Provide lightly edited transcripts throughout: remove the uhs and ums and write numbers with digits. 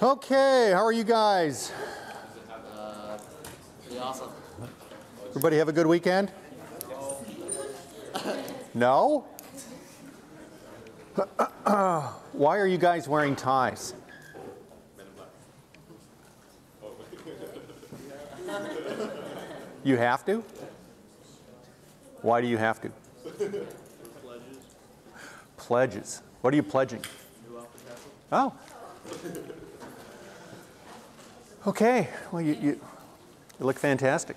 Okay, how are you guys? Pretty awesome. Everybody have a good weekend? No? Why are you guys wearing ties? You have to? Why do you have to? Pledges. Pledges. What are you pledging? Oh. Okay. Well, you look fantastic.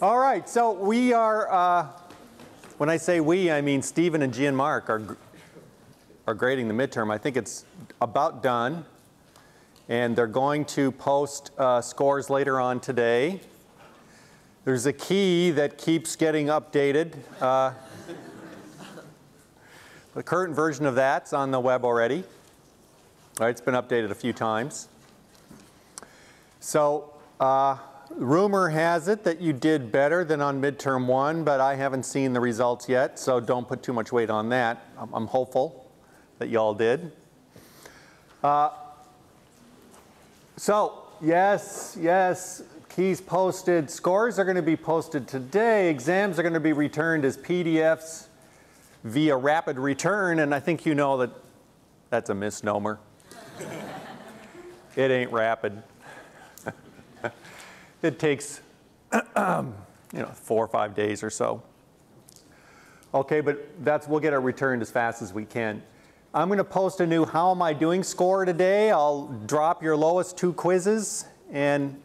All right. So we are, when I say we, I mean Steven and Gianmarc are grading the midterm. I think it's about done. And they're going to post scores later on today. There's a key that keeps getting updated. The current version of that's on the web already. All right, it's been updated a few times. So rumor has it that you did better than on midterm one, but I haven't seen the results yet, so don't put too much weight on that. I'm hopeful that y'all did. So yes, keys posted. Scores are going to be posted today. Exams are going to be returned as PDFs via rapid return, and I think you know that that's a misnomer. It ain't rapid. It takes 4 or 5 days or so. Okay, but we'll get it returned as fast as we can. I'm going to post a new How Am I Doing score today. I'll drop your lowest 2 quizzes and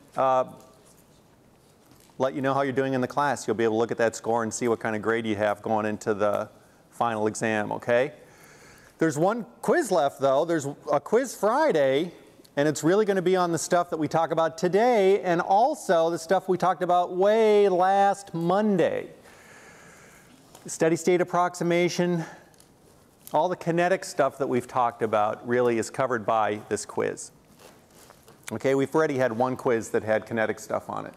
let you know how you're doing in the class. You'll be able to look at that score and see what kind of grade you have going into the final exam, okay? There's one quiz left, though. There's a quiz Friday, and it's really going to be on the stuff that we talk about today and also the stuff we talked about way last Monday. Steady state approximation. All the kinetic stuff that we've talked about really is covered by this quiz. Okay, we've already had one quiz that had kinetic stuff on it.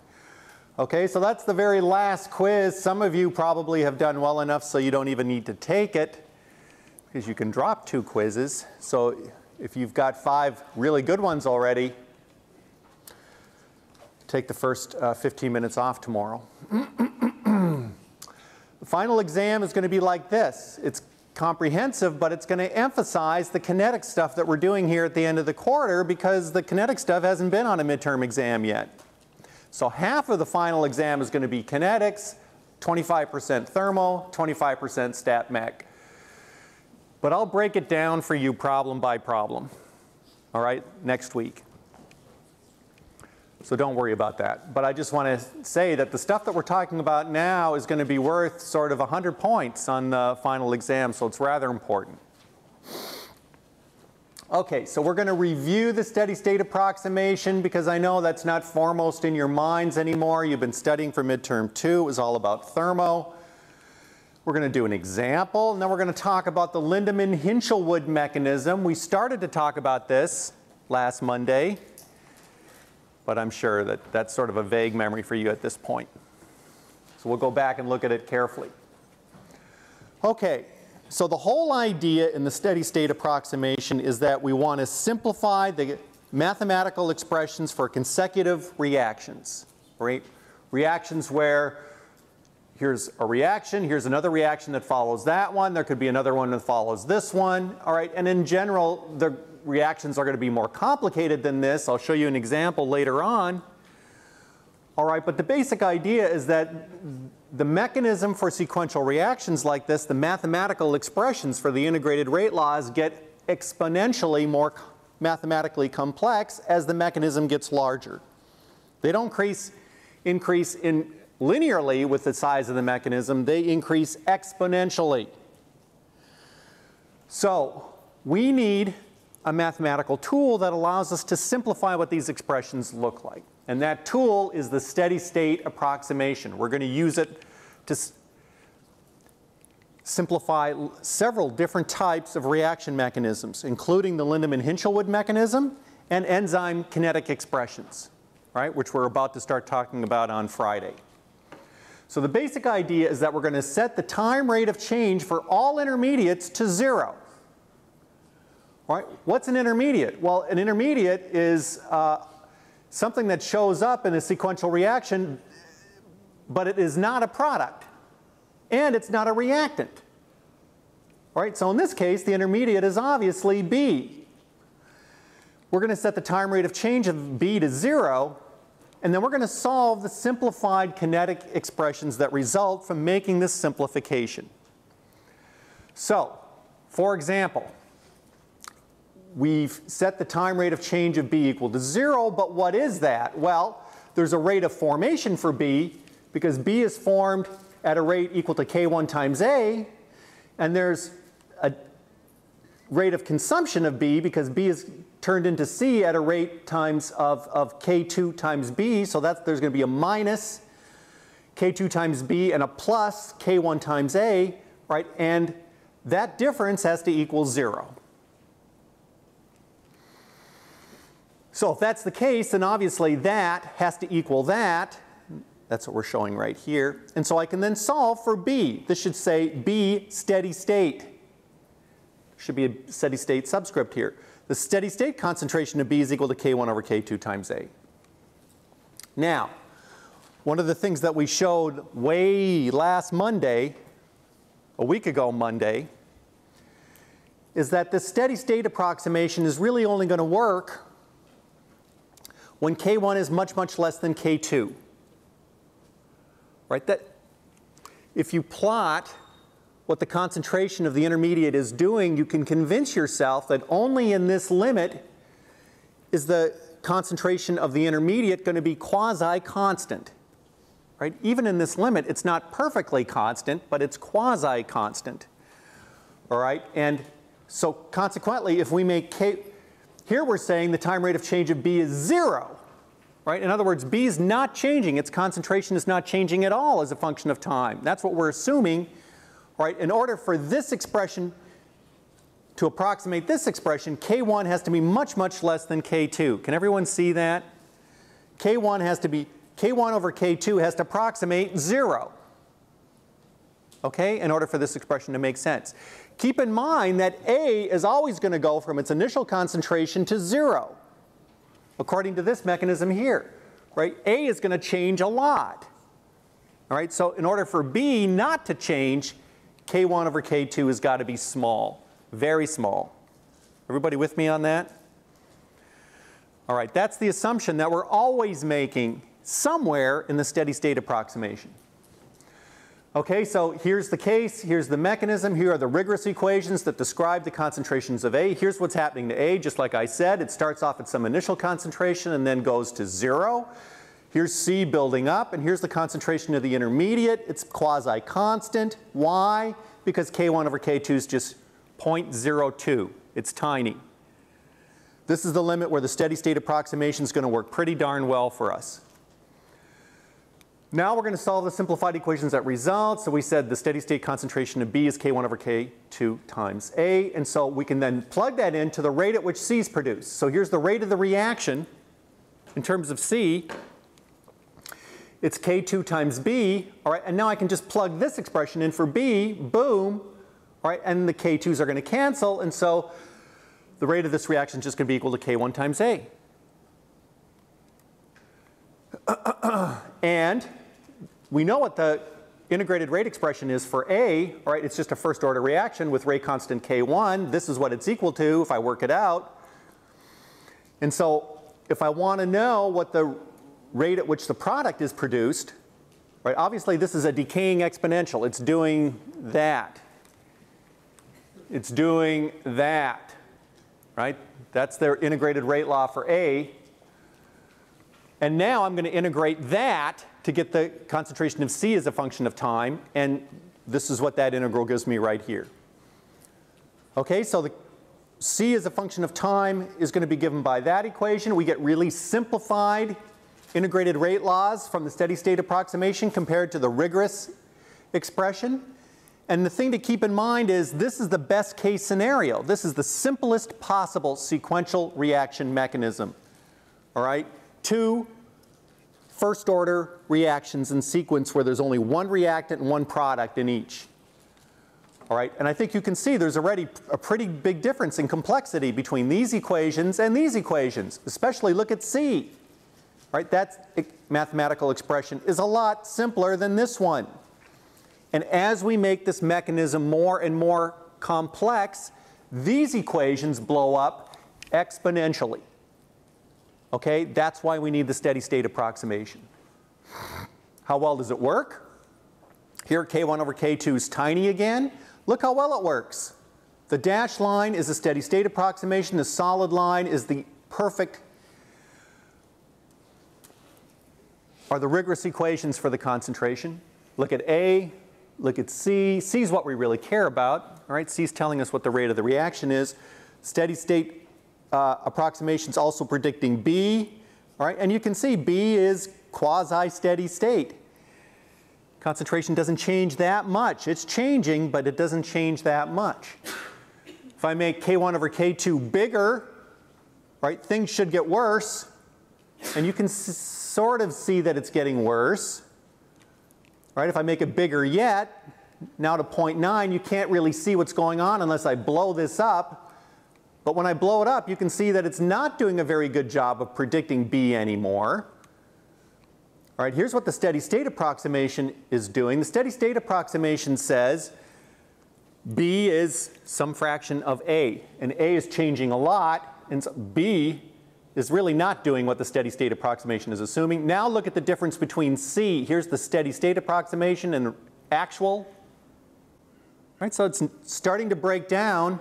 Okay, so that's the very last quiz. Some of you probably have done well enough so you don't even need to take it because you can drop 2 quizzes. So if you've got 5 really good ones already, take the first 15 minutes off tomorrow. The final exam is going to be like this. It's comprehensive, but it's going to emphasize the kinetic stuff that we're doing here at the end of the quarter because the kinetic stuff hasn't been on a midterm exam yet. So half of the final exam is going to be kinetics, 25% thermo, 25% stat mech. But I'll break it down for you problem by problem, all right, next week. So don't worry about that. But I just want to say that the stuff that we're talking about now is going to be worth sort of 100 points on the final exam, so it's rather important. Okay, so we're going to review the steady state approximation because I know that's not foremost in your minds anymore. You've been studying for midterm 2. It was all about thermo. We're going to do an example, and then we're going to talk about the Lindemann-Hinshelwood mechanism. We started to talk about this last Monday, but I'm sure that that's sort of a vague memory for you at this point. So we'll go back and look at it carefully. Okay, so the whole idea in the steady state approximation is that we want to simplify the mathematical expressions for consecutive reactions, right? Reactions where here's a reaction, here's another reaction that follows that one, there could be another one that follows this one, all right, and in general, the reactions are going to be more complicated than this. I'll show you an example later on. All right, but the basic idea is that the mechanism for sequential reactions like this, the mathematical expressions for the integrated rate laws get exponentially more mathematically complex as the mechanism gets larger. They don't increase in linearly with the size of the mechanism. They increase exponentially. So we need a mathematical tool that allows us to simplify what these expressions look like. And that tool is the steady state approximation. We're going to use it to simplify several different types of reaction mechanisms, including the Lindemann-Hinshelwood mechanism and enzyme kinetic expressions, right, which we're about to start talking about on Friday. So the basic idea is that we're going to set the time rate of change for all intermediates to 0. All right, what's an intermediate? Well, an intermediate is something that shows up in a sequential reaction, but it is not a product, and it's not a reactant. All right, so in this case, the intermediate is obviously B. We're going to set the time rate of change of B to 0, and then we're going to solve the simplified kinetic expressions that result from making this simplification. So, for example, we've set the time rate of change of B equal to 0, but what is that? Well, there's a rate of formation for B, because B is formed at a rate equal to K1 times A, and there's a rate of consumption of B, because B is turned into C at a rate times of K2 times B, so that's, there's going to be a minus K2 times B and a plus K1 times A, right? And that difference has to equal 0. So if that's the case, then obviously that has to equal that. That's what we're showing right here. And so I can then solve for B. This should say B steady state. Should be a steady state subscript here. The steady state concentration of B is equal to K1 over K2 times A. Now, one of the things that we showed way last Monday, a week ago Monday, is that the steady state approximation is really only going to work when K1 is much, much less than K2. Right? That if you plot what the concentration of the intermediate is doing, you can convince yourself that only in this limit is the concentration of the intermediate going to be quasi-constant. Right? Even in this limit, it's not perfectly constant, but it's quasi-constant. All right? And so consequently, if we make K, here we're saying the time rate of change of B is 0, right? In other words, B is not changing. Its concentration is not changing at all as a function of time. That's what we're assuming, right? In order for this expression to approximate this expression, K1 has to be much, much less than K2. Can everyone see that? K1 over K2 has to approximate 0, okay, in order for this expression to make sense. Keep in mind that A is always going to go from its initial concentration to 0, according to this mechanism here, right? A is going to change a lot, all right? So in order for B not to change, K1 over K2 has got to be small, very small. Everybody with me on that? All right, that's the assumption that we're always making somewhere in the steady state approximation. Okay, so here's the case, here's the mechanism, here are the rigorous equations that describe the concentrations of A. Here's what's happening to A, just like I said. It starts off at some initial concentration and then goes to 0. Here's C building up, and here's the concentration of the intermediate. It's quasi-constant. Why? Because K1 over K2 is just 0.02. It's tiny. This is the limit where the steady state approximation is going to work pretty darn well for us. Now we're going to solve the simplified equations that result. So we said the steady state concentration of B is K1 over K2 times A. And so we can then plug that into the rate at which C is produced. So here's the rate of the reaction in terms of C. It's K2 times B. All right, and now I can just plug this expression in for B. Boom. All right, and the K2s are going to cancel. And so the rate of this reaction is just going to be equal to K1 times A. And we know what the integrated rate expression is for A, right? It's just a first order reaction with rate constant K1. This is what it's equal to if I work it out. And so if I want to know what the rate at which the product is produced, right? Obviously this is a decaying exponential. It's doing that. It's doing that, right? That's their integrated rate law for A. And now I'm going to integrate that to get the concentration of C as a function of time, and this is what that integral gives me right here. Okay, so the C as a function of time is going to be given by that equation. We get really simplified integrated rate laws from the steady state approximation compared to the rigorous expression. And the thing to keep in mind is this is the best case scenario. This is the simplest possible sequential reaction mechanism. All right? 2 first order reactions in sequence where there's only one reactant and one product in each. All right, and I think you can see there's already a pretty big difference in complexity between these equations and these equations, especially look at C. All right, that mathematical expression is a lot simpler than this one. And as we make this mechanism more and more complex, these equations blow up exponentially. Okay, that's why we need the steady state approximation. How well does it work? Here K1 over K2 is tiny again. Look how well it works. The dashed line is a steady state approximation. The solid line is the perfect, are the rigorous equations for the concentration. Look at A, look at C. C is what we really care about. All right, C is telling us what the rate of the reaction is. Steady state approximations also predicting B. All right, and you can see B is quasi-steady state. Concentration doesn't change that much. It's changing, but it doesn't change that much. If I make K1 over K2 bigger, right, things should get worse. And you can sort of see that it's getting worse. Right, if I make it bigger yet, now to 0.9, you can't really see what's going on unless I blow this up. But when I blow it up, you can see that it's not doing a very good job of predicting B anymore. All right, here's what the steady state approximation is doing. The steady state approximation says B is some fraction of A, and A is changing a lot, and so B is really not doing what the steady state approximation is assuming. Now look at the difference between C. Here's the steady state approximation and actual. All right, so it's starting to break down.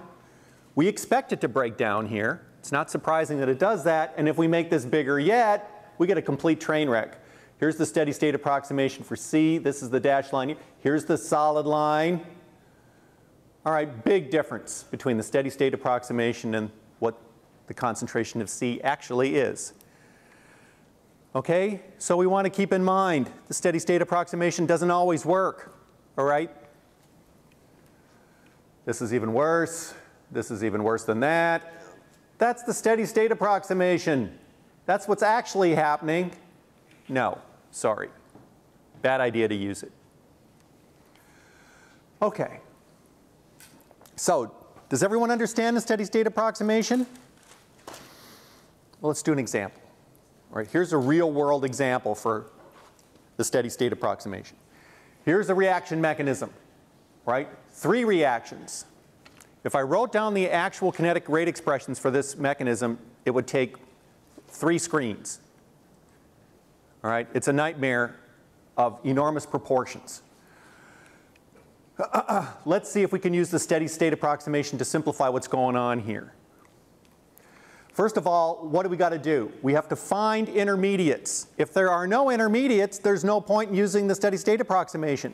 We expect it to break down here. It's not surprising that it does that, and if we make this bigger yet, we get a complete train wreck. Here's the steady state approximation for C. This is the dashed line. Here's the solid line. All right, big difference between the steady state approximation and what the concentration of C actually is. Okay, so we want to keep in mind the steady state approximation doesn't always work. All right? This is even worse. This is even worse than that. That's the steady state approximation. That's what's actually happening. No. Sorry. Bad idea to use it. Okay. So, does everyone understand the steady state approximation? Well, let's do an example. All right, here's a real world example for the steady state approximation. Here's the reaction mechanism, right? 3 reactions. If I wrote down the actual kinetic rate expressions for this mechanism, it would take 3 screens. All right, it's a nightmare of enormous proportions. Let's see if we can use the steady state approximation to simplify what's going on here. First of all, what do we got to do? We have to find intermediates. If there are no intermediates, there's no point in using the steady state approximation.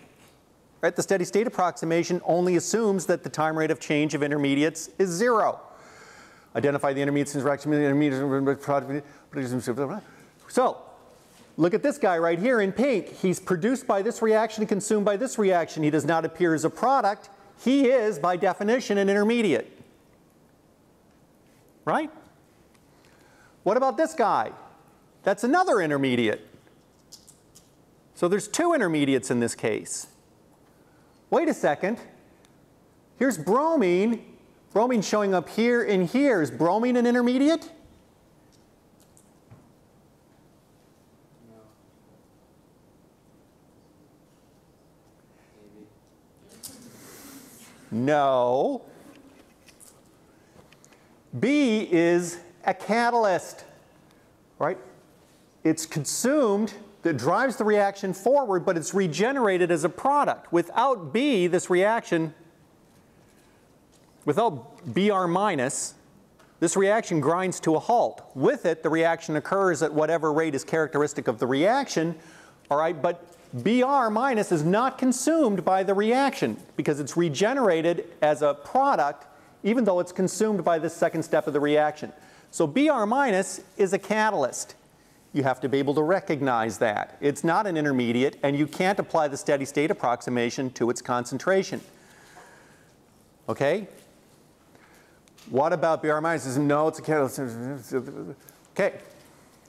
Right? The steady state approximation only assumes that the time rate of change of intermediates is 0. Identify the intermediates, interaction with the intermediates. So, look at this guy right here in pink. He's produced by this reaction and consumed by this reaction. He does not appear as a product. He is, by definition, an intermediate. Right? What about this guy? That's another intermediate. So there's 2 intermediates in this case. Wait a second. Here's bromine. Bromine showing up here and here. Is bromine an intermediate? No. B is a catalyst, right? It's consumed, that drives the reaction forward, but it's regenerated as a product. Without B, this reaction, without Br minus, this reaction grinds to a halt. With it, the reaction occurs at whatever rate is characteristic of the reaction, all right, but Br minus is not consumed by the reaction because it's regenerated as a product even though it's consumed by this second step of the reaction. So Br minus is a catalyst. You have to be able to recognize that. It's not an intermediate and you can't apply the steady state approximation to its concentration. Okay? What about Br minus? No, it's a catalyst. Okay.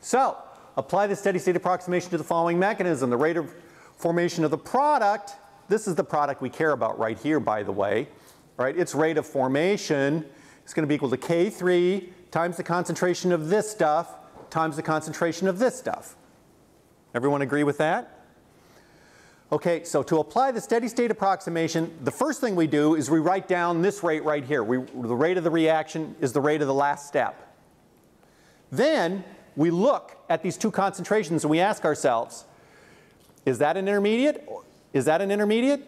So, apply the steady state approximation to the following mechanism. The rate of formation of the product This is the product we care about right here, by the way, right? Its rate of formation is going to be equal to K3 times the concentration of this stuff times the concentration of this stuff. Everyone agree with that? Okay, so to apply the steady state approximation, the first thing we do is we write down this rate right here. The rate of the reaction is the rate of the last step. Then we look at these two concentrations and we ask ourselves, is that an intermediate? Is that an intermediate?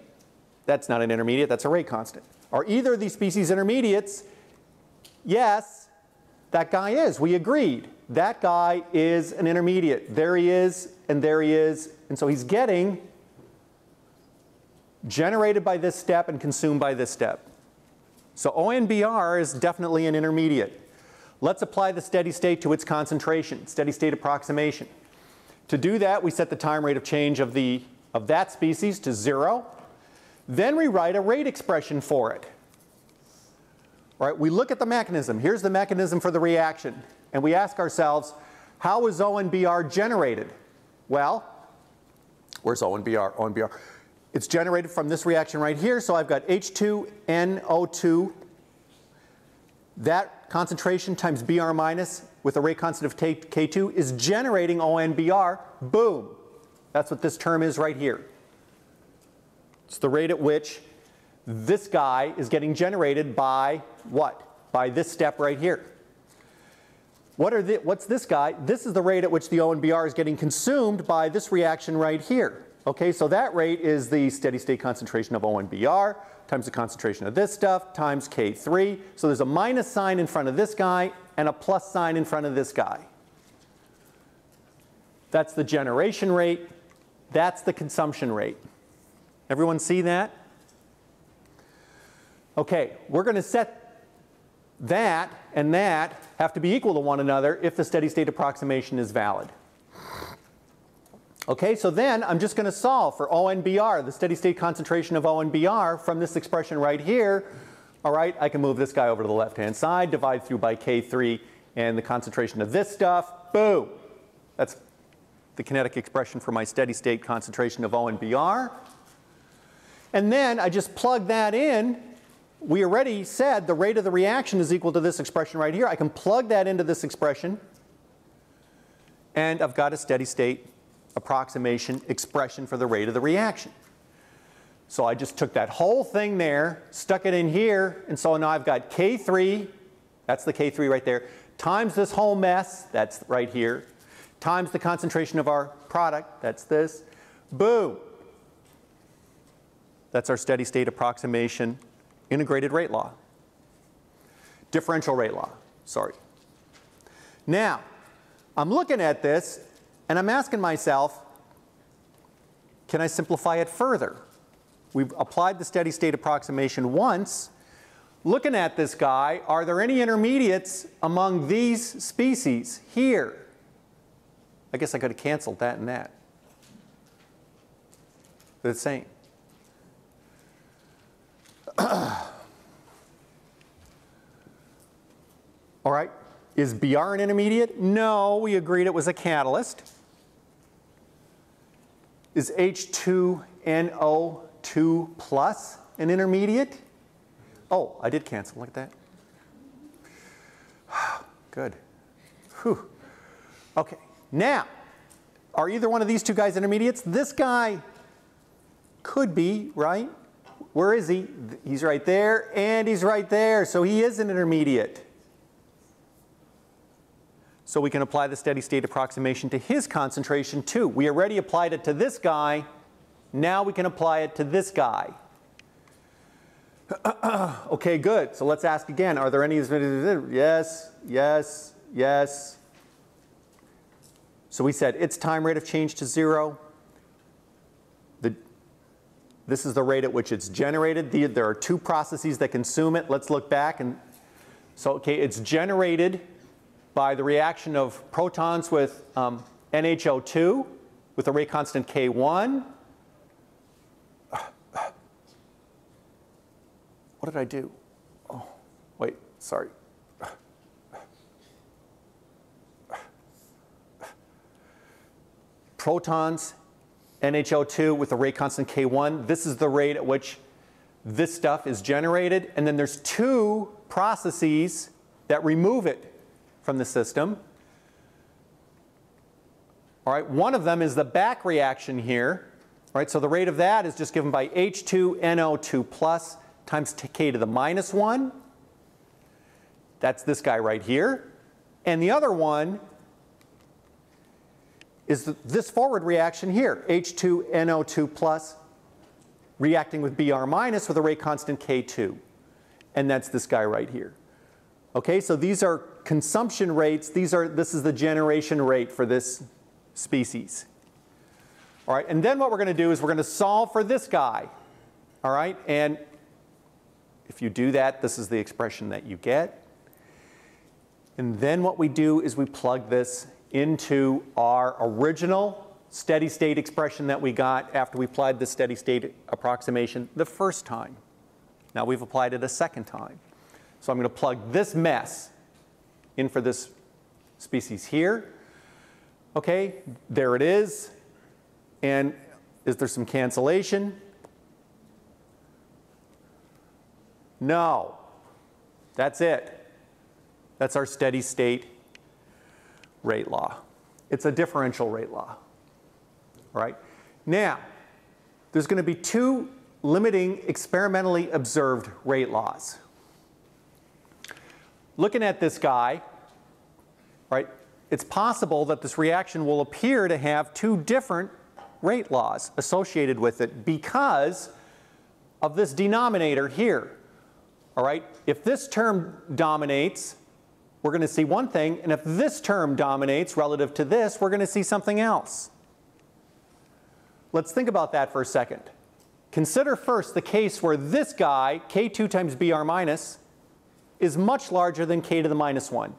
That's not an intermediate, that's a rate constant. Are either of these species intermediates? Yes, that guy is. We agreed. That guy is an intermediate. There he is, and so he's getting generated by this step and consumed by this step. So ONBr is definitely an intermediate. Let's apply the steady state to its concentration, steady state approximation. To do that, we set the time rate of change of that species to 0. Then we write a rate expression for it. All right, we look at the mechanism. Here's the mechanism for the reaction. And we ask ourselves, how is ONBr generated? Well, where's ONBr? ONBr. It's generated from this reaction right here, so I've got H2NO2, that concentration times Br minus with a rate constant of K2 is generating ONBr, boom. That's what this term is right here. It's the rate at which this guy is getting generated by what? By this step right here. What's this guy? This is the rate at which the ONBr is getting consumed by this reaction right here. Okay, so that rate is the steady state concentration of ONBr times the concentration of this stuff times K3. So there's a minus sign in front of this guy and a plus sign in front of this guy. That's the generation rate. That's the consumption rate. Everyone see that? Okay, we're going to set that and that have to be equal to one another if the steady state approximation is valid. Okay, so then I'm just going to solve for ONBr, the steady state concentration of ONBr from this expression right here. All right, I can move this guy over to the left-hand side, divide through by K3 and the concentration of this stuff, boom. That's the kinetic expression for my steady state concentration of ONBr. And then I just plug that in. We already said the rate of the reaction is equal to this expression right here. I can plug that into this expression and I've got a steady state approximation expression for the rate of the reaction. So I just took that whole thing there, stuck it in here, and so now I've got K3, that's the K3 right there, times this whole mess, that's right here, times the concentration of our product, that's this, boom. That's our steady state approximation integrated rate law. Differential rate law, sorry. Now, I'm looking at this and I'm asking myself, can I simplify it further? We've applied the steady state approximation once. Looking at this guy, are there any intermediates among these species here? I guess I could have canceled that and that. They're the same. All right, is Br an intermediate? No, we agreed it was a catalyst. Is H2NO2 plus an intermediate? Oh, I did cancel, look at that. Good. Whew. Okay, now, are either one of these two guys intermediates? This guy could be, right? Where is he? He's right there and he's right there, so he is an intermediate. So we can apply the steady state approximation to his concentration too. We already applied it to this guy. Now we can apply it to this guy. Okay, good. So let's ask again. Are there any? Yes, yes, yes. So we said its time rate of change to 0. This is the rate at which it's generated. There are two processes that consume it. Let's look back and so okay, it's generated by the reaction of protons with NHO2 with a rate constant K1. What did I do? Oh, wait, sorry. Protons NHO2 with a rate constant K1. This is the rate at which this stuff is generated. And then there's two processes that remove it from the system. All right, one of them is the back reaction here. All right, so the rate of that is just given by H2NO2 plus times K to the minus 1. That's this guy right here. And the other one is this forward reaction here, H2NO2 plus reacting with Br minus with a rate constant K2. And that's this guy right here. Okay, so these are consumption rates. This is the generation rate for this species. All right, and then what we're going to do is we're going to solve for this guy. All right, and if you do that, this is the expression that you get. And then what we do is we plug this into our original steady state expression that we got after we applied the steady state approximation the first time. Now we've applied it a second time. So I'm going to plug this mess in for this species here. Okay, there it is. And is there some cancellation? No. That's it. That's our steady state rate law. It's a differential rate law. All right. Now, there's going to be two limiting experimentally observed rate laws. Looking at this guy, right, it's possible that this reaction will appear to have two different rate laws associated with it because of this denominator here. All right, if this term dominates, we're going to see one thing, and if this term dominates relative to this, we're going to see something else. Let's think about that for a second. Consider first the case where this guy, K2 times Br minus, is much larger than K to the minus 1.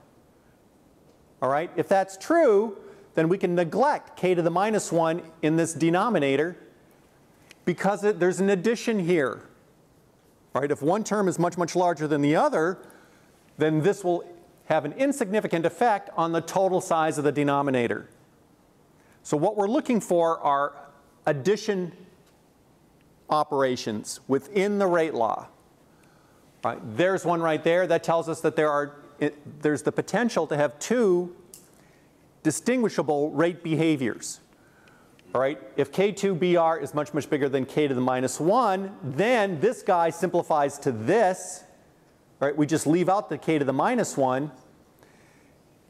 All right, if that's true, then we can neglect K to the minus 1 in this denominator because there's an addition here. All right, if one term is much, much larger than the other, then this will have an insignificant effect on the total size of the denominator. So what we're looking for are addition operations within the rate law. All right, there's one right there that tells us that there's the potential to have two distinguishable rate behaviors. All right, if K2Br is much, much bigger than K to the minus 1, then this guy simplifies to this. Right, we just leave out the K to the minus 1.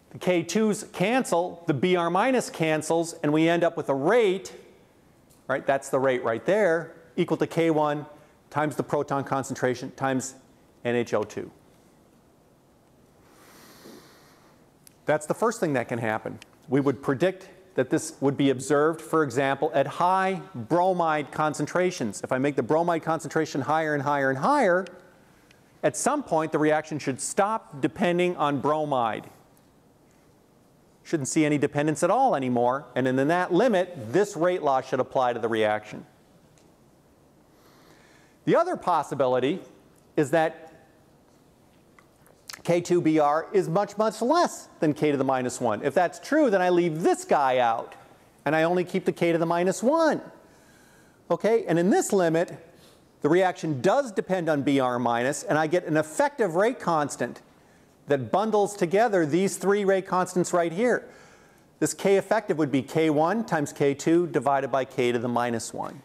The K2s cancel, the Br minus cancels, and we end up with a rate, right, that's the rate right there, equal to K1 times the proton concentration times NHO2. That's the first thing that can happen. We would predict that this would be observed, for example, at high bromide concentrations. If I make the bromide concentration higher and higher and higher, at some point, the reaction should stop depending on bromide. Shouldn't see any dependence at all anymore. And in that limit, this rate law should apply to the reaction. The other possibility is that K2Br is much, much less than K to the minus 1. If that's true, then I leave this guy out, and I only keep the K to the minus 1. Okay? And in this limit, the reaction does depend on Br minus, and I get an effective rate constant that bundles together these three rate constants right here. This K effective would be K1 times K2 divided by K to the minus 1.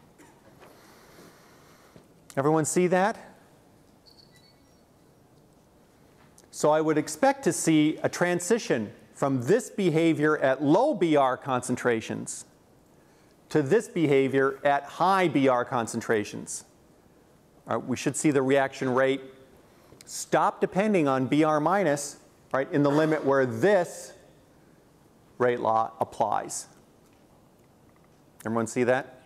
Everyone see that? So I would expect to see a transition from this behavior at low Br concentrations to this behavior at high Br concentrations. Right, we should see the reaction rate stop depending on Br minus, right, in the limit where this rate law applies. Everyone see that?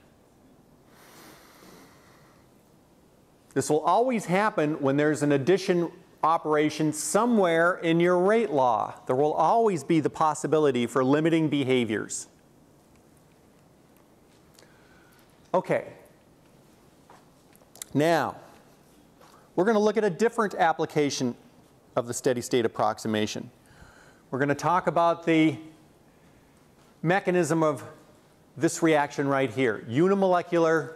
This will always happen when there's an addition operation somewhere in your rate law. There will always be the possibility for limiting behaviors. Okay. Now, we're going to look at a different application of the steady state approximation. We're going to talk about the mechanism of this reaction right here, unimolecular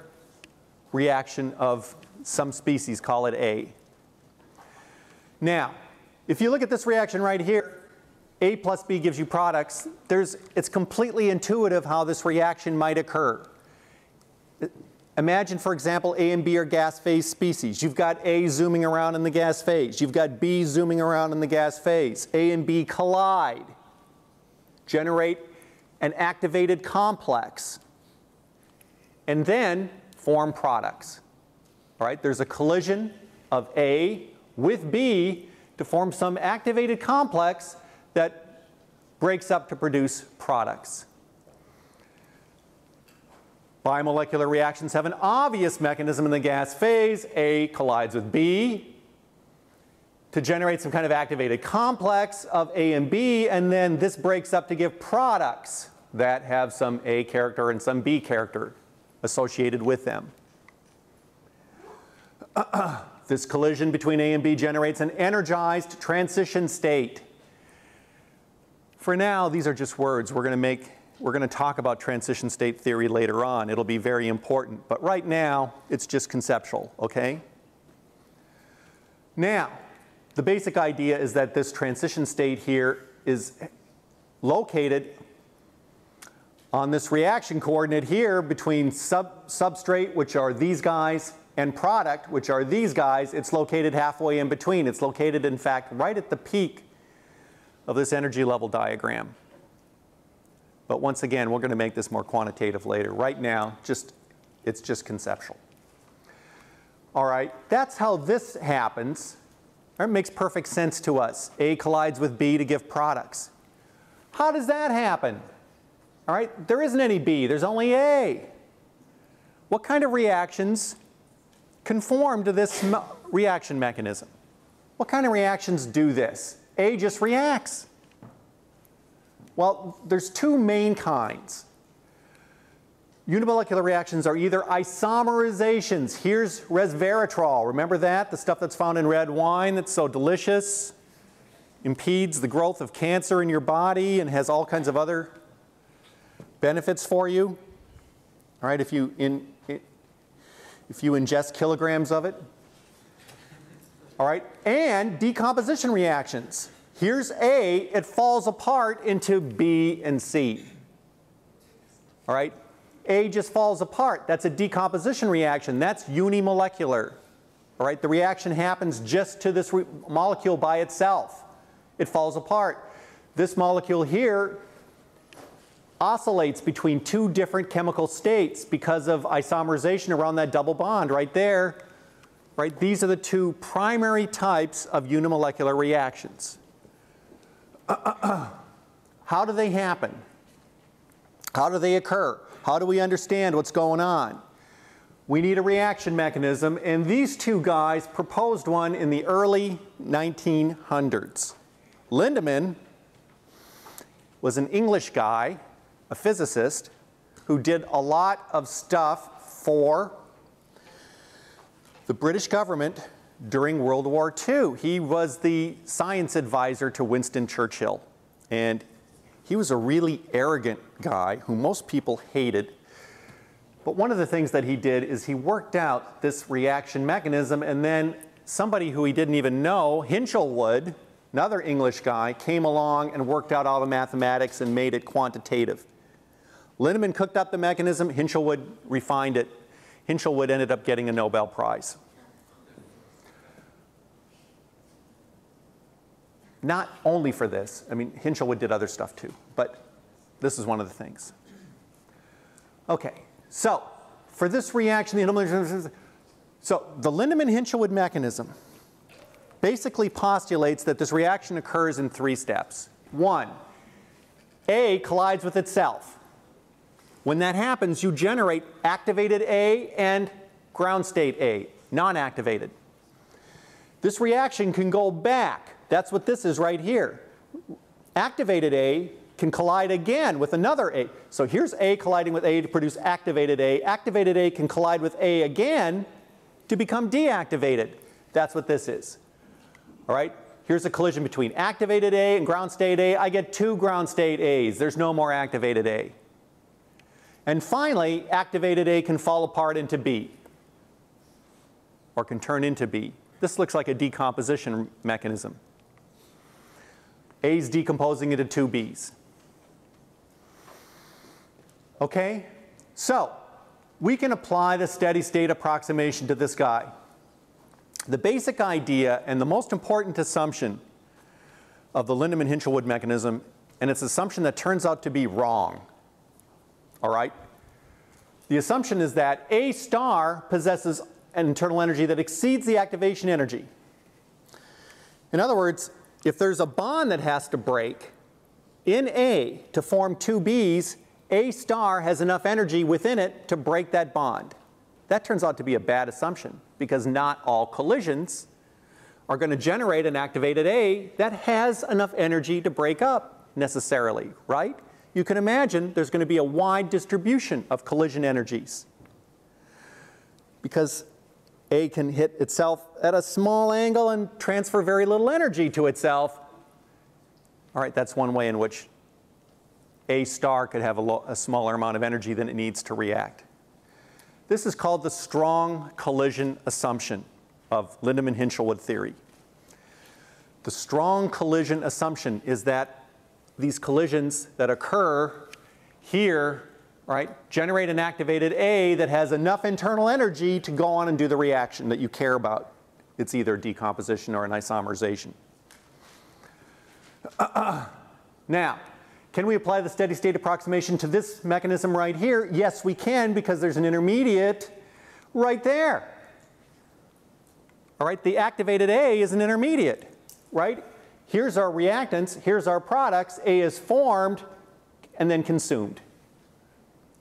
reaction of some species, call it A. Now, if you look at this reaction right here, A plus B gives you products. It's completely intuitive how this reaction might occur. Imagine, for example, A and B are gas phase species. You've got A zooming around in the gas phase. You've got B zooming around in the gas phase. A and B collide, generate an activated complex, and then form products. All right, there's a collision of A with B to form some activated complex that breaks up to produce products. Bimolecular reactions have an obvious mechanism in the gas phase. A collides with B to generate some kind of activated complex of A and B, and then this breaks up to give products that have some A character and some B character associated with them. This collision between A and B generates an energized transition state. For now, these are just words. We're going to talk about transition state theory later on. It'll be very important. But right now, it's just conceptual, okay? Now, the basic idea is that this transition state here is located on this reaction coordinate here between substrate, which are these guys, and product, which are these guys. It's located halfway in between. It's located, in fact, right at the peak of this energy level diagram. But once again, we're going to make this more quantitative later. Right now, it's just conceptual. All right, that's how this happens. It makes perfect sense to us. A collides with B to give products. How does that happen? All right, there isn't any B. There's only A. What kind of reactions conform to this reaction mechanism? What kind of reactions do this? A just reacts. Well, there's two main kinds. Unimolecular reactions are either isomerizations. Here's resveratrol. Remember that? The stuff that's found in red wine that's so delicious, impedes the growth of cancer in your body and has all kinds of other benefits for you. All right, if you ingest kilograms of it. All right, and decomposition reactions. Here's A, it falls apart into B and C. All right? A just falls apart. That's a decomposition reaction. That's unimolecular. All right? The reaction happens just to this molecule by itself. It falls apart. This molecule here oscillates between two different chemical states because of isomerization around that double bond right there. Right? These are the two primary types of unimolecular reactions. How do they happen? How do they occur? How do we understand what's going on? We need a reaction mechanism, and these two guys proposed one in the early 1900s. Lindemann was an English guy, a physicist, who did a lot of stuff for the British government during World War II. He was the science advisor to Winston Churchill. And he was a really arrogant guy who most people hated. But one of the things that he did is he worked out this reaction mechanism, and then somebody who he didn't even know, Hinshelwood, another English guy, came along and worked out all the mathematics and made it quantitative. Lindemann cooked up the mechanism, Hinshelwood refined it. Hinshelwood ended up getting a Nobel Prize. Not only for this. I mean, Hinshelwood did other stuff too, but this is one of the things. Okay, so for this reaction, the Lindemann-Hinshelwood mechanism basically postulates that this reaction occurs in three steps. One, A collides with itself. When that happens, you generate activated A and ground state A, non-activated. This reaction can go back. That's what this is right here. Activated A can collide again with another A. So here's A colliding with A to produce activated A. Activated A can collide with A again to become deactivated. That's what this is. All right? Here's a collision between activated A and ground state A. I get two ground state A's. There's no more activated A. And finally, activated A can fall apart into B, or can turn into B. This looks like a decomposition mechanism. A's decomposing into two B's. Okay? So, we can apply the steady state approximation to this guy. The basic idea and the most important assumption of the Lindemann-Hinshelwood mechanism, and it's an assumption that turns out to be wrong, all right? The assumption is that A star possesses an internal energy that exceeds the activation energy. In other words, if there's a bond that has to break in A to form two B's, A star has enough energy within it to break that bond. That turns out to be a bad assumption because not all collisions are going to generate an activated A that has enough energy to break up necessarily, right? You can imagine there's going to be a wide distribution of collision energies because A can hit itself at a small angle and transfer very little energy to itself. All right, that's one way in which A star could have a smaller amount of energy than it needs to react. This is called the strong collision assumption of Lindemann-Hinshelwood theory. The strong collision assumption is that these collisions that occur here, right, generate an activated A that has enough internal energy to go on and do the reaction that you care about. It's either decomposition or an isomerization. Now, can we apply the steady state approximation to this mechanism right here? Yes, we can, because there's an intermediate right there. All right, the activated A is an intermediate, right? Here's our reactants, here's our products. A is formed and then consumed.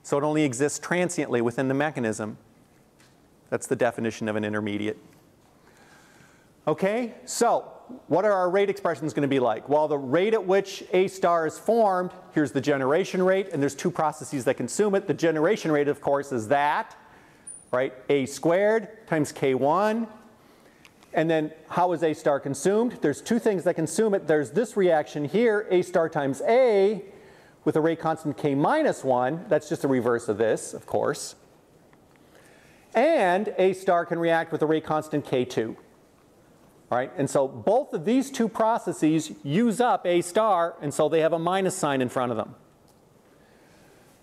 So it only exists transiently within the mechanism. That's the definition of an intermediate. Okay, so what are our rate expressions going to be like? Well, the rate at which A star is formed, here's the generation rate, and there's two processes that consume it. The generation rate, of course, is that, right? A squared times K1. And then how is A star consumed? There's two things that consume it. There's this reaction here, A star times A, with a rate constant K minus 1. That's just the reverse of this, of course. And A star can react with a rate constant K2. All right, and so both of these two processes use up A star, and so they have a minus sign in front of them.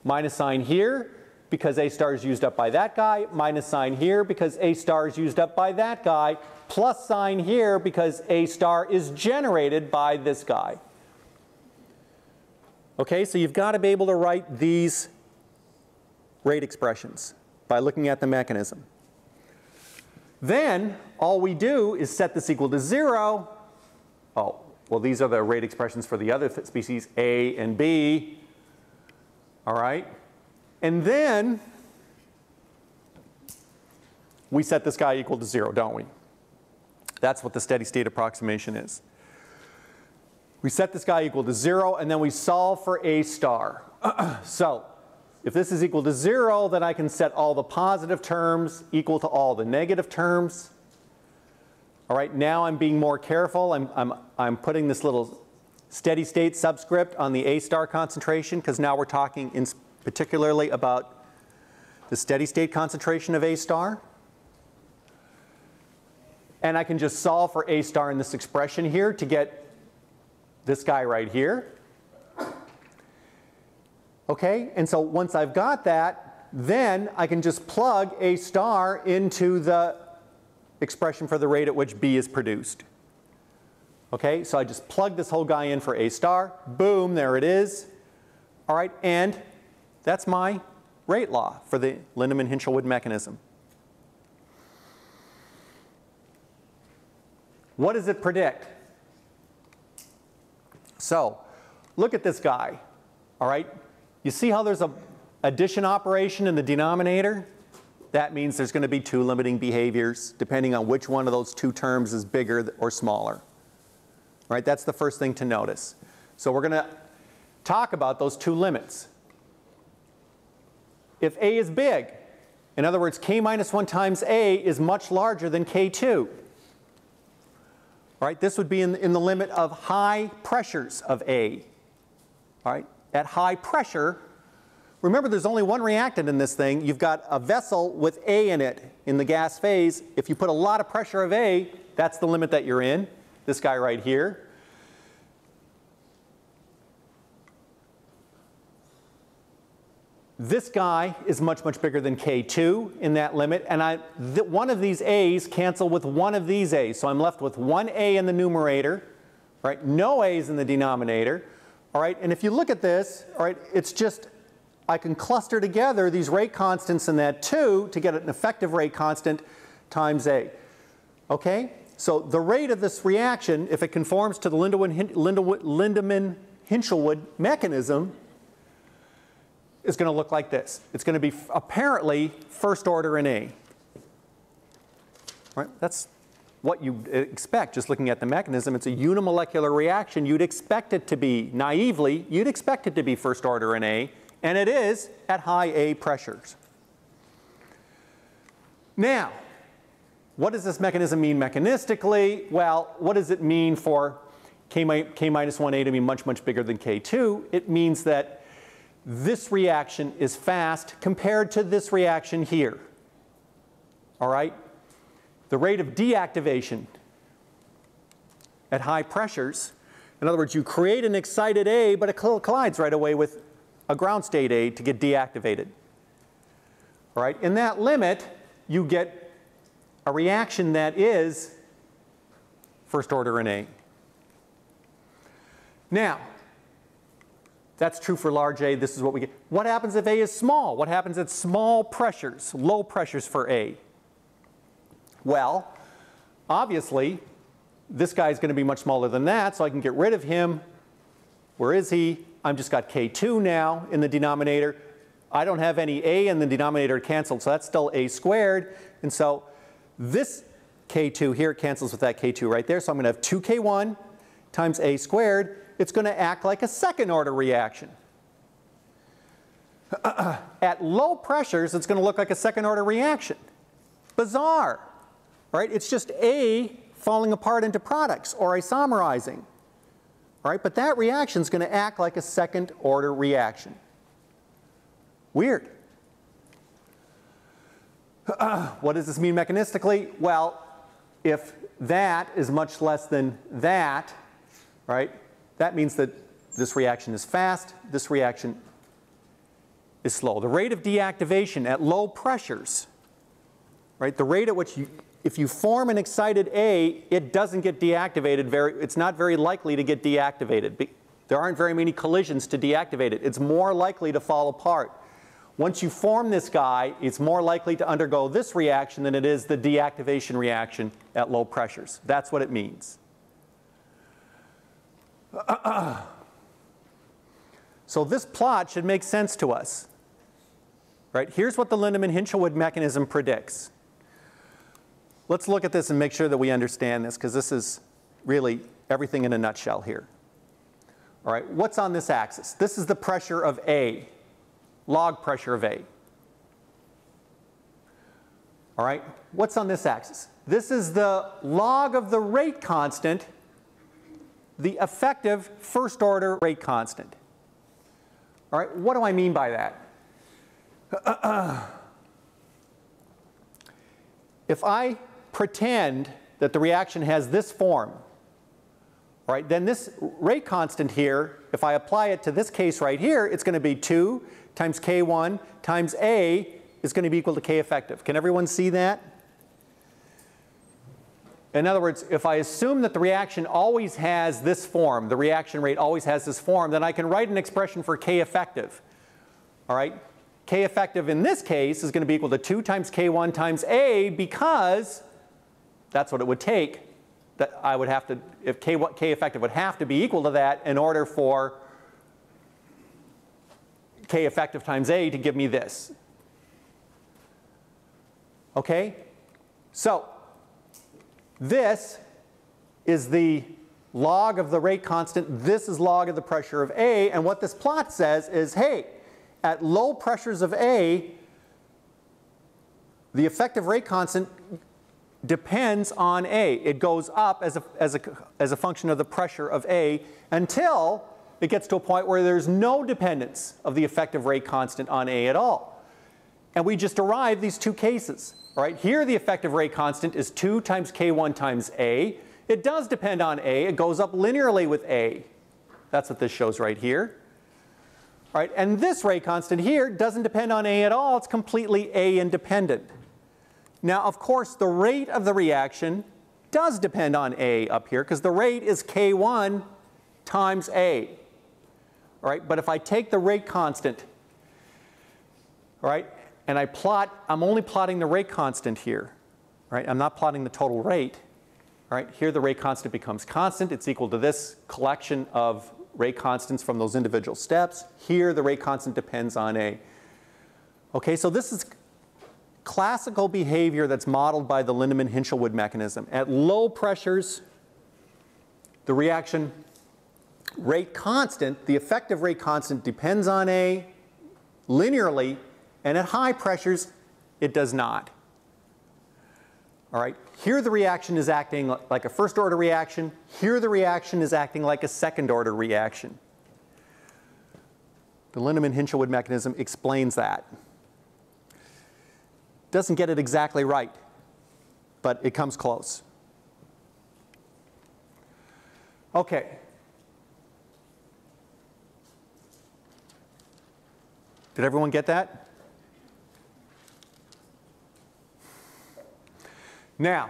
Minus sign here because A star is used up by that guy, minus sign here because A star is used up by that guy, plus sign here because A star is generated by this guy. Okay, so you've got to be able to write these rate expressions by looking at the mechanism. Then all we do is set this equal to 0. Oh, well, these are the rate expressions for the other species, A and B. All right? And then we set this guy equal to 0, don't we? That's what the steady state approximation is. We set this guy equal to 0, and then we solve for A star. So, if this is equal to 0, then I can set all the positive terms equal to all the negative terms. All right, now I'm being more careful. I'm putting this little steady state subscript on the A star concentration, because now we're talking in particularly about the steady state concentration of A star. And I can just solve for A star in this expression here to get this guy right here. Okay, and so once I've got that, then I can just plug A star into the expression for the rate at which B is produced. Okay, so I just plug this whole guy in for A star. Boom, there it is. All right, and that's my rate law for the Lindemann-Hinshelwood mechanism. What does it predict? So, look at this guy, all right? You see how there's an addition operation in the denominator? That means there's going to be two limiting behaviors depending on which one of those two terms is bigger or smaller. Right? That's the first thing to notice. So we're going to talk about those two limits. If A is big, in other words, K minus 1 times A is much larger than K2. Right? This would be in the limit of high pressures of A. All right? At high pressure, Remember, there's only one reactant in this thing. You've got a vessel with A in it in the gas phase. If you put a lot of pressure of A, that's the limit that you're in, this guy right here. This guy is much, much bigger than K2 in that limit, and one of these A's cancel with one of these A's. So I'm left with one A in the numerator, right? No A's in the denominator, all right? And if you look at this, all right, it's just, I can cluster together these rate constants in that 2 to get an effective rate constant times A, okay? So the rate of this reaction, if it conforms to the Lindemann-Hinshelwood mechanism, is going to look like this. It's going to be apparently first order in A. Right? That's what you expect just looking at the mechanism. It's a unimolecular reaction. You'd expect it to be, naively, you'd expect it to be first order in A, and it is at high A pressures. Now, what does this mechanism mean mechanistically? Well, what does it mean for K minus 1A to be much, much bigger than K2? It means that this reaction is fast compared to this reaction here, all right? The rate of deactivation at high pressures, in other words, you create an excited A, but it collides right away with a ground state A to get deactivated, all right? In that limit, you get a reaction that is first order in A. Now, that's true for large A. This is what we get. What happens if A is small? What happens at small pressures, low pressures for A? Well, obviously, this guy is going to be much smaller than that, so I can get rid of him. Where is he? I've just got K2 now in the denominator. I don't have any A in the denominator canceled, so that's still A squared. And so this K2 here cancels with that K2 right there, so I'm going to have 2K1 times A squared. It's going to act like a second order reaction. At low pressures, it's going to look like a second order reaction. Bizarre, right? It's just A falling apart into products or isomerizing, right? But that reaction is going to act like a second order reaction. Weird. What does this mean mechanistically? Well, if that is much less than that, right? That means that this reaction is fast, this reaction is slow. The rate of deactivation at low pressures, right? The rate at which you, if you form an excited A, it doesn't get deactivated it's not very likely to get deactivated. There aren't very many collisions to deactivate it. It's more likely to fall apart. Once you form this guy, it's more likely to undergo this reaction than it is the deactivation reaction at low pressures. That's what it means. So this plot should make sense to us, right? Here's what the Lindemann-Hinshelwood mechanism predicts. Let's look at this and make sure that we understand this, because this is really everything in a nutshell here. All right, what's on this axis? This is the pressure of A, log pressure of A. All right, what's on this axis? This is the log of the rate constant, the effective first order rate constant. All right, what do I mean by that? If I pretend that the reaction has this form, right, then this rate constant here, if I apply it to this case right here, it's going to be 2 times K1 times A is going to be equal to K effective. Can everyone see that? In other words, if I assume that the reaction always has this form, the reaction rate always has this form, then I can write an expression for K effective. All right? K effective in this case is going to be equal to 2 times K1 times A, because that's what it would take. That I would have to, if K effective would have to be equal to that in order for K effective times A to give me this. Okay? So, this is the log of the rate constant. This is log of the pressure of A. And what this plot says is, hey, at low pressures of A, the effective rate constant depends on A. It goes up as a function of the pressure of A until it gets to a point where there's no dependence of the effective rate constant on A at all. And we just derived these two cases. Right? Here the effective rate constant is 2 times K1 times A. It does depend on A. It goes up linearly with A. That's what this shows right here. All right, and this rate constant here doesn't depend on A at all. It's completely A independent. Now, of course, the rate of the reaction does depend on A up here because the rate is K1 times A. All right, but if I take the rate constant, all right, and I plot, I'm only plotting the rate constant here. Right? I'm not plotting the total rate. All right, here the rate constant becomes constant. It's equal to this collection of rate constants from those individual steps. Here the rate constant depends on A. Okay, so this is classical behavior that's modeled by the Lindemann-Hinshelwood mechanism. At low pressures, the reaction rate constant, the effective rate constant depends on A linearly, and at high pressures, it does not. All right, here the reaction is acting like a first order reaction. Here the reaction is acting like a second order reaction. The Lindemann-Hinshelwood mechanism explains that. Doesn't get it exactly right, but it comes close. Okay. Did everyone get that? Now,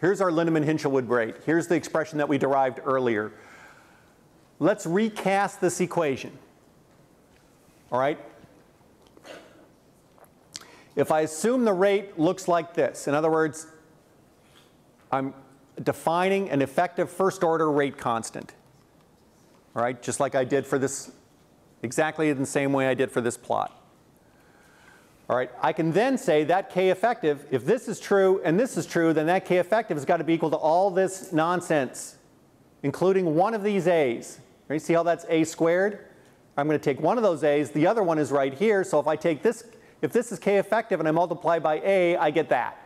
here's our Lindemann-Hinshelwood rate. Here's the expression that we derived earlier. Let's recast this equation. All right? If I assume the rate looks like this, in other words, I'm defining an effective first order rate constant. All right? Just like I did for this, exactly in the same way I did for this plot. All right, I can then say that K effective, if this is true and this is true, then that K effective has got to be equal to all this nonsense, including one of these A's. Right, see how that's A squared? I'm going to take one of those A's, the other one is right here, so if I take this, if this is K effective and I multiply by A, I get that.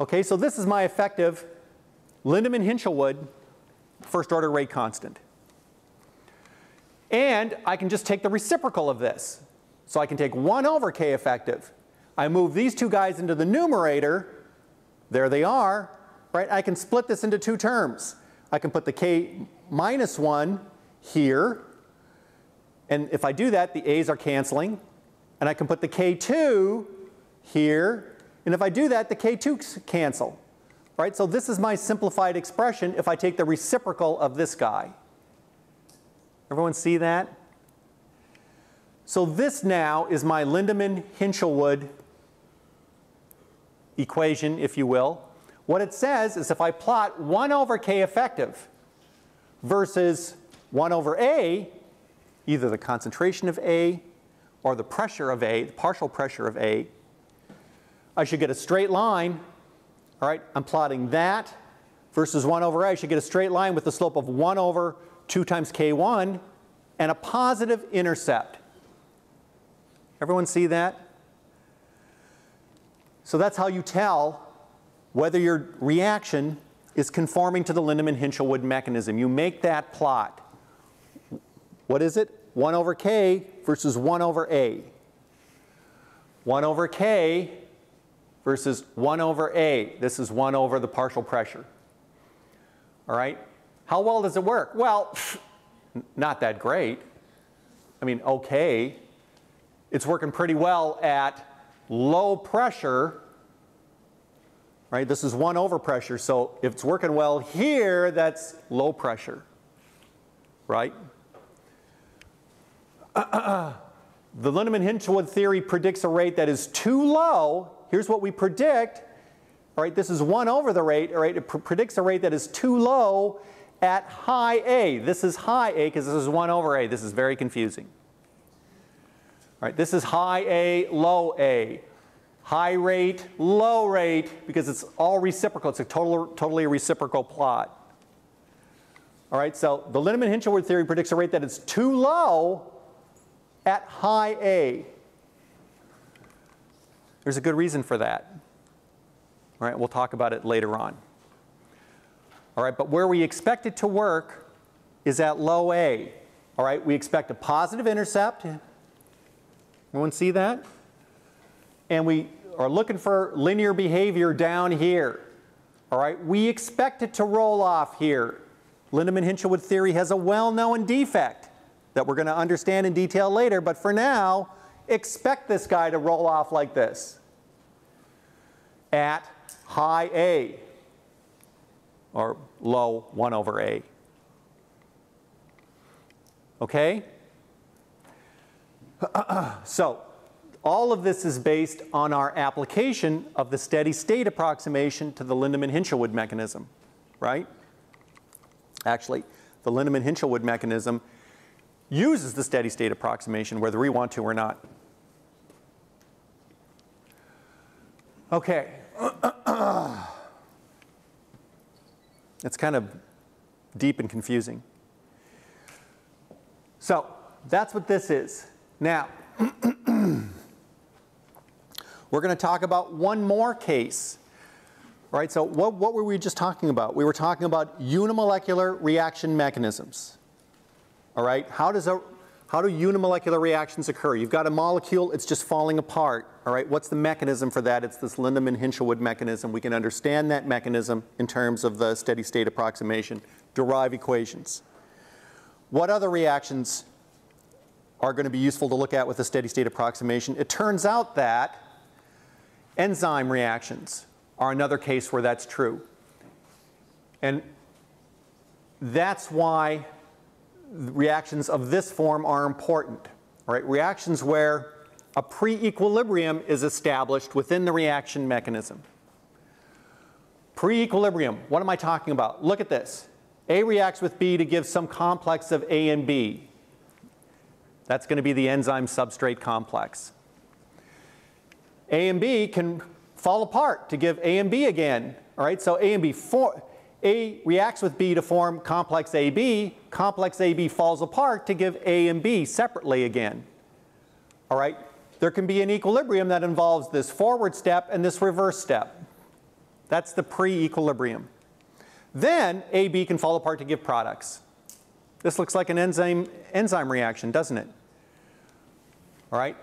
Okay, so this is my effective Lindemann-Hinshelwood first order rate constant. And I can just take the reciprocal of this. So I can take 1 over K effective. I move these two guys into the numerator. There they are. Right? I can split this into two terms. I can put the K minus 1 here. And if I do that, the A's are canceling. And I can put the K2 here. And if I do that, the K2's cancel. Right? So this is my simplified expression if I take the reciprocal of this guy. Everyone see that? So this now is my Lindemann-Hinshelwood equation, if you will. What it says is if I plot 1 over K effective versus 1 over A, either the concentration of A or the pressure of A, the partial pressure of A, I should get a straight line. All right, I'm plotting that versus 1 over A. I should get a straight line with the slope of 1 over 2 times K1 and a positive intercept. Everyone see that? So that's how you tell whether your reaction is conforming to the Lindemann-Hinshelwood mechanism. You make that plot. What is it? 1 over K versus 1 over A. 1 over K versus 1 over A. This is 1 over the partial pressure. All right? How well does it work? Well, not that great. I mean, okay. It's working pretty well at low pressure, right? This is 1 over pressure, so if it's working well here, that's low pressure, right? The Lindemann-Hinshelwood theory predicts a rate that is too low. Here's what we predict, right? This is 1 over the rate, right? It predicts a rate that is too low at high A. This is high A because this is 1 over A. This is very confusing. All right, this is high A, low A. High rate, low rate, because it's all reciprocal. It's a totally reciprocal plot. All right, so the Lindemann-Hinshelwood theory predicts a rate that is too low at high A. There's a good reason for that. All right, we'll talk about it later on. all right? But where we expect it to work is at low A, all right? We expect a positive intercept. Everyone see that? And we are looking for linear behavior down here, all right? We expect it to roll off here. Lindemann-Hinshelwood theory has a well-known defect that we're going to understand in detail later, but for now, expect this guy to roll off like this at high A or low 1 over A. Okay? So all of this is based on our application of the steady state approximation to the Lindemann-Hinshelwood mechanism, right? Actually, the Lindemann-Hinshelwood mechanism uses the steady state approximation whether we want to or not. Okay. It's kind of deep and confusing. So that's what this is. Now, we're going to talk about one more case. Right, so what were we just talking about? We were talking about unimolecular reaction mechanisms. All right, how do unimolecular reactions occur? You've got a molecule, it's just falling apart. All right, what's the mechanism for that? It's this Lindemann-Hinshelwood mechanism. We can understand that mechanism in terms of the steady state approximation, derive equations. What other reactions are going to be useful to look at with the steady state approximation? It turns out that enzyme reactions are another case where that's true. And that's why reactions of this form are important, right? Reactions where a pre-equilibrium is established within the reaction mechanism. Pre-equilibrium, what am I talking about? Look at this. A reacts with B to give some complex of A and B. That's going to be the enzyme substrate complex. A and B can fall apart to give A and B again, all right? So A and B, A reacts with B to form complex AB. Complex AB falls apart to give A and B separately again, all right? There can be an equilibrium that involves this forward step and this reverse step. That's the pre-equilibrium. Then AB can fall apart to give products. This looks like an enzyme reaction, doesn't it? All right?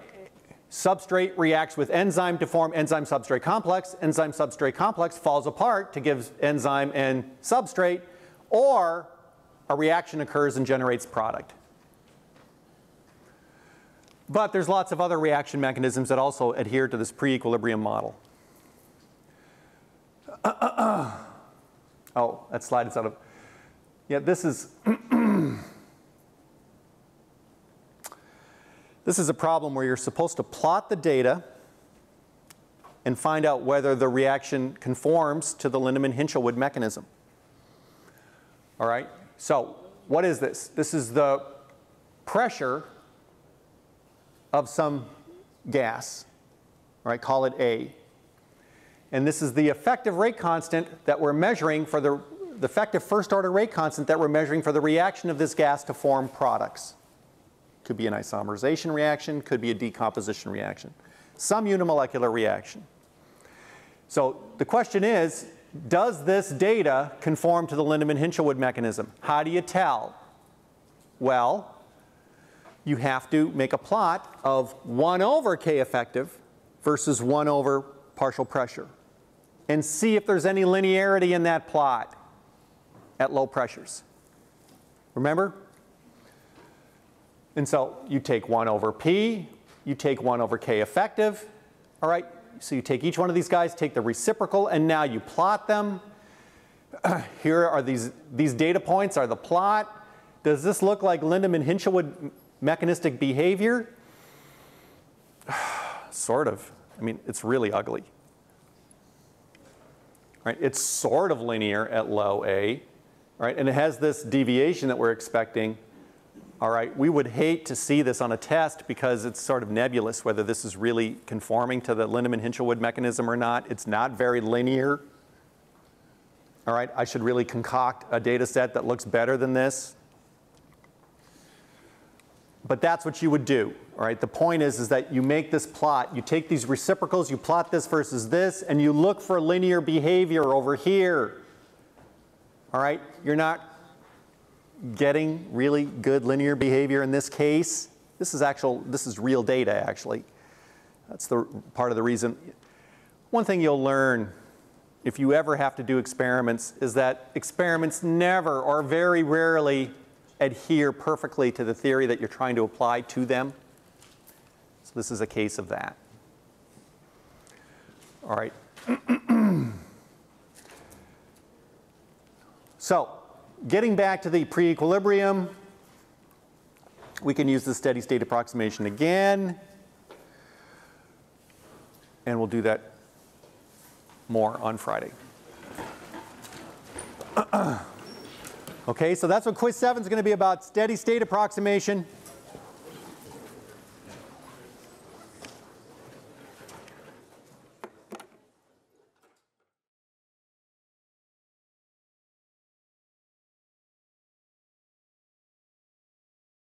Substrate reacts with enzyme to form enzyme-substrate complex. Enzyme-substrate complex falls apart to give enzyme and substrate, or a reaction occurs and generates product. But there's lots of other reaction mechanisms that also adhere to this pre-equilibrium model. Oh, that slide is out of... Yeah, this is... This is a problem where you're supposed to plot the data and find out whether the reaction conforms to the Lindemann-Hinshelwood mechanism. All right, so what is this? This is the pressure of some gas, all right, call it A. And this is the effective rate constant that we're measuring for the effective first order rate constant that we're measuring for the reaction of this gas to form products. Could be an isomerization reaction, could be a decomposition reaction, some unimolecular reaction. So the question is, does this data conform to the Lindemann-Hinshelwood mechanism? How do you tell? Well, you have to make a plot of 1 over K effective versus 1 over partial pressure and see if there's any linearity in that plot at low pressures. Remember? And so you take 1 over P, you take 1 over K effective, all right? So you take each one of these guys, take the reciprocal, and now you plot them. Here are these data points are the plot. Does this look like Lindemann-Hinshelwood mechanistic behavior? Sort of. I mean, it's really ugly. Right? It's sort of linear at low A, right? And it has this deviation that we're expecting. All right, we would hate to see this on a test because it's sort of nebulous whether this is really conforming to the Lindemann-Hinshelwood mechanism or not. It's not very linear. All right, I should really concoct a data set that looks better than this. But that's what you would do. All right, the point is that you make this plot. You take these reciprocals, you plot this versus this, and you look for linear behavior over here. all right? You're not getting really good linear behavior in this case. This is actual, this is real data actually. That's the part of the reason. One thing you'll learn if you ever have to do experiments is that experiments never or very rarely adhere perfectly to the theory that you're trying to apply to them. So this is a case of that. All right. So, getting back to the pre-equilibrium, we can use the steady state approximation again. And we'll do that more on Friday. Okay, so that's what quiz 7 is going to be about, steady state approximation.